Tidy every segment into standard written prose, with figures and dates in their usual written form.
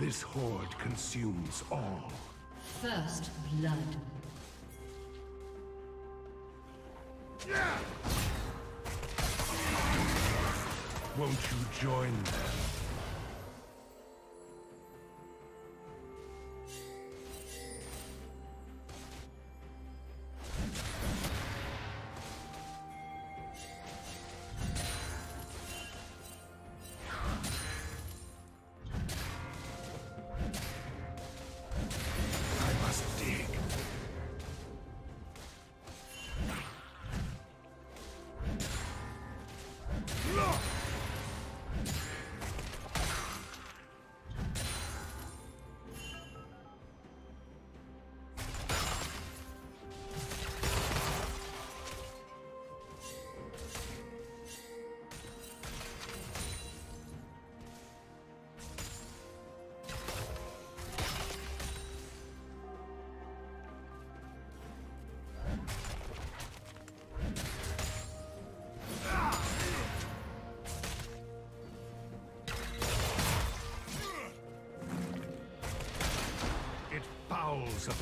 This horde consumes all. First blood. Won't you join them?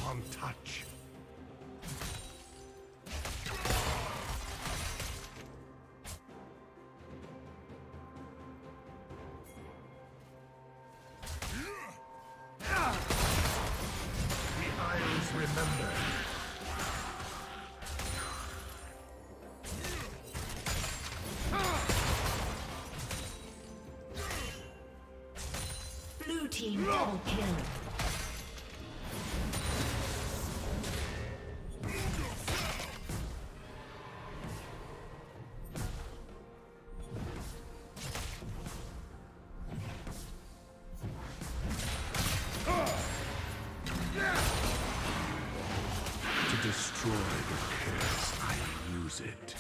Upon touch. Destroy the curse, I use it.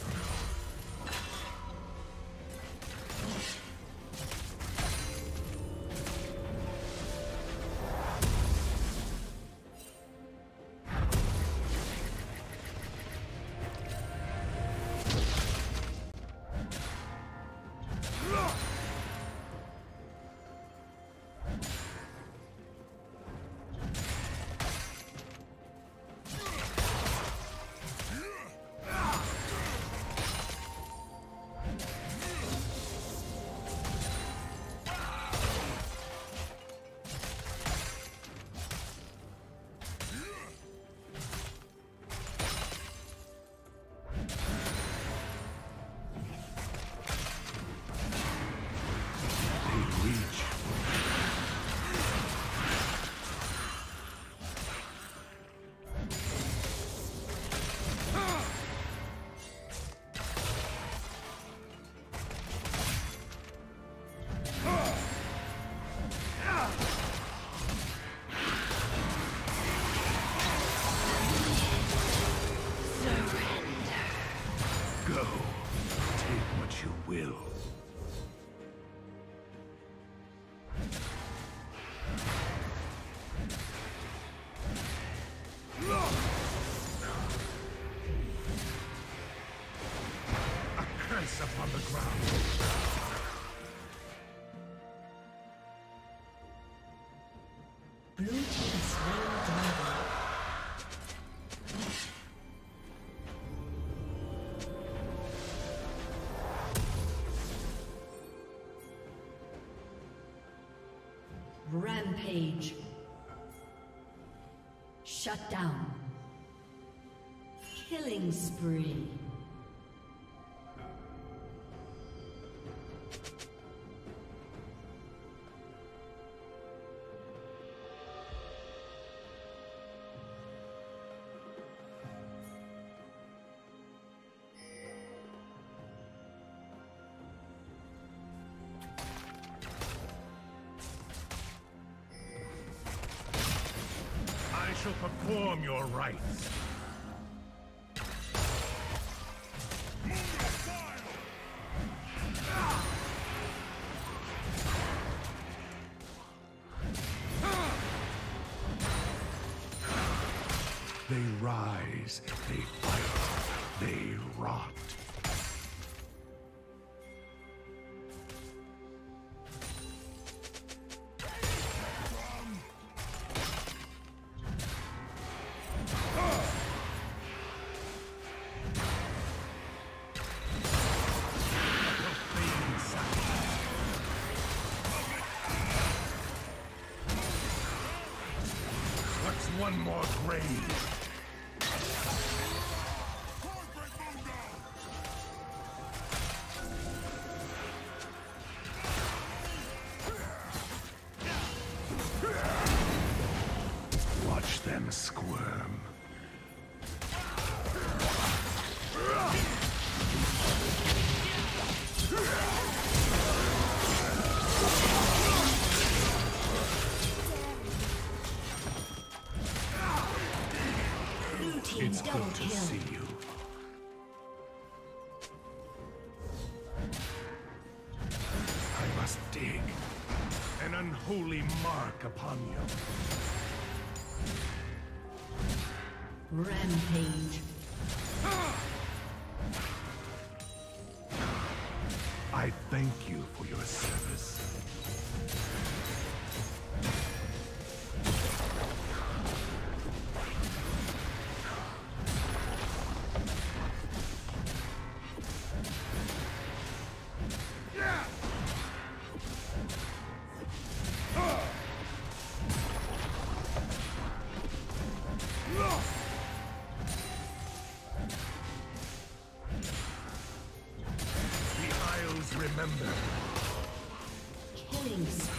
Rampage. Shut down. Killing spree. shall perform your rites. They rise, they fight, they rot. One more grave. Watch them squirm. It's good to see you. I must dig an unholy mark upon you. Rampage. I thank you for your service. Remember. Killing spree.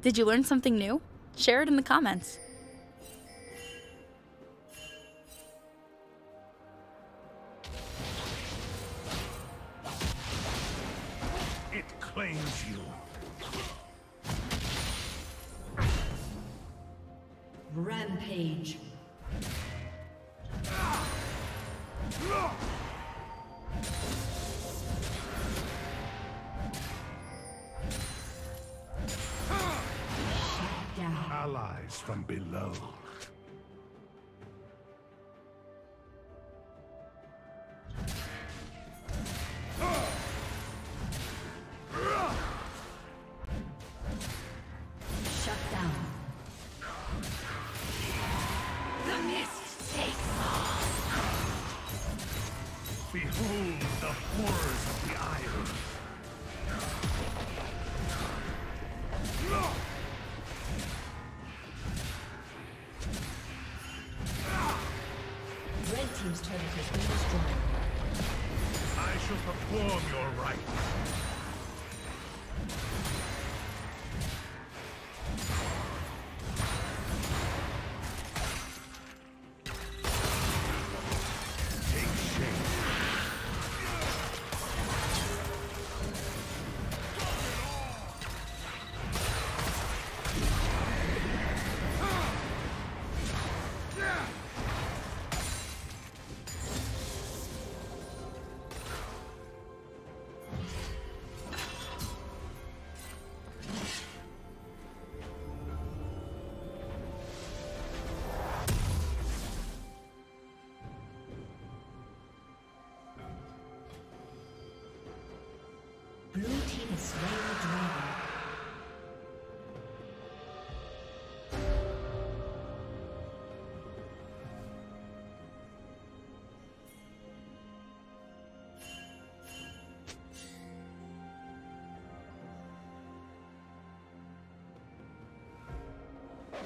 Did you learn something new? Share it in the comments. It claims you. Rampage. Allies from below. Team's turret has been destroyed. I shall perform your rites.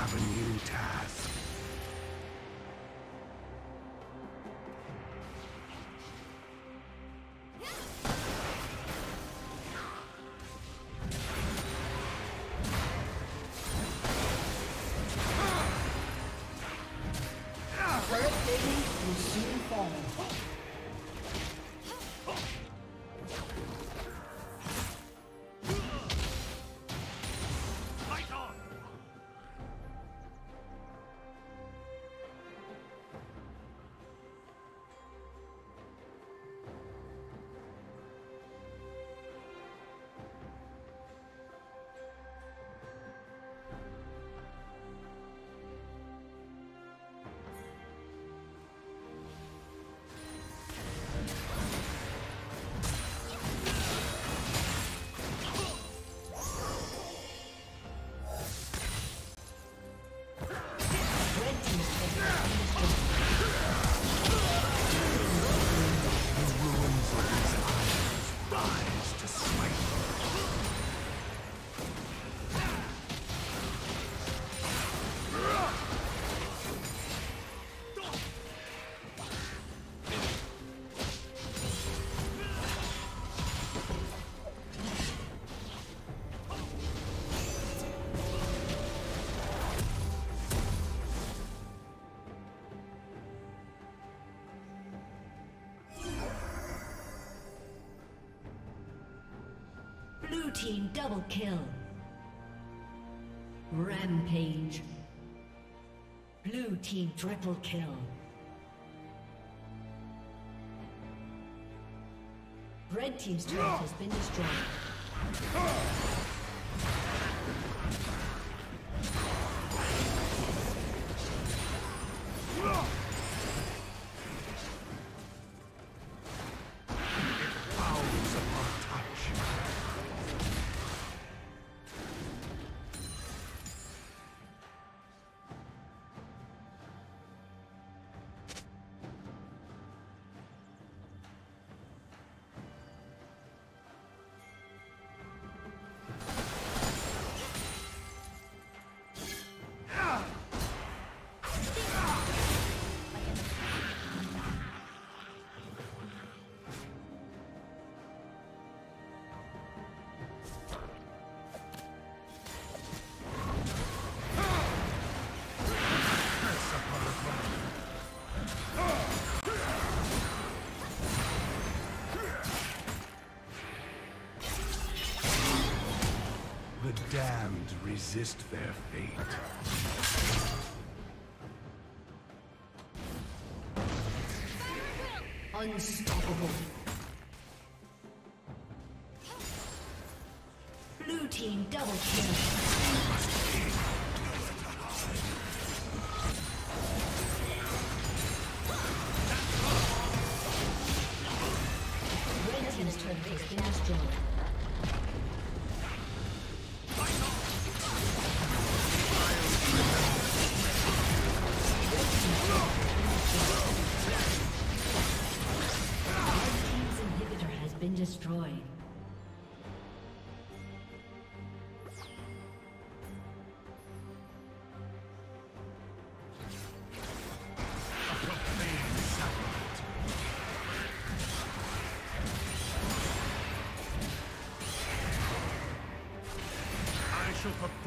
have a new task. Blue team double kill. Rampage. Blue team triple kill. Red team's turret has been destroyed. Damned resist their fate. Unstoppable. Blue team double kill. Destroyed. I shall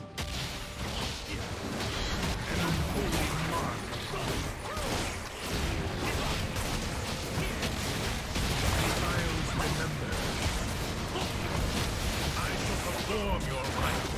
I shall perform your rites.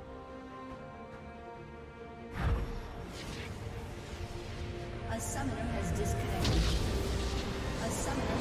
A summoner has disconnected. A summoner